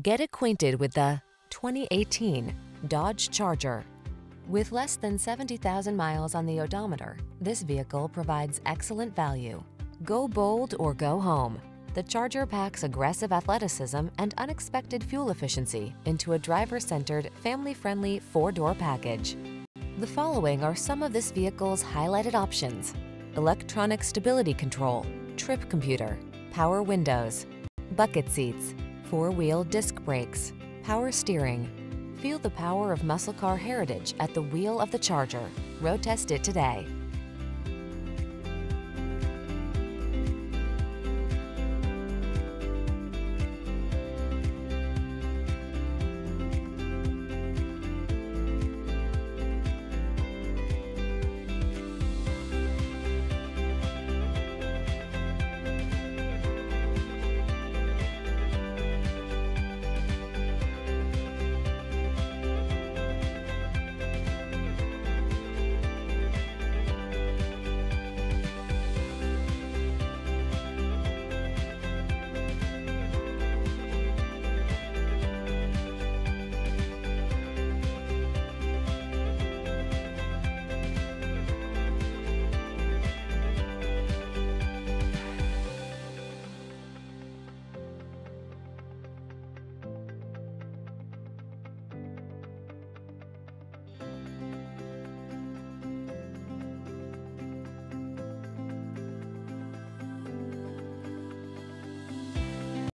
Get acquainted with the 2018 Dodge Charger. With less than 70,000 miles on the odometer, this vehicle provides excellent value. Go bold or go home. The Charger packs aggressive athleticism and unexpected fuel efficiency into a driver-centered, family-friendly four-door package. The following are some of this vehicle's highlighted options: electronic stability control, trip computer, power windows, bucket seats, four-wheel disc brakes, power steering. Feel the power of muscle car heritage at the wheel of the Charger. Road test it today.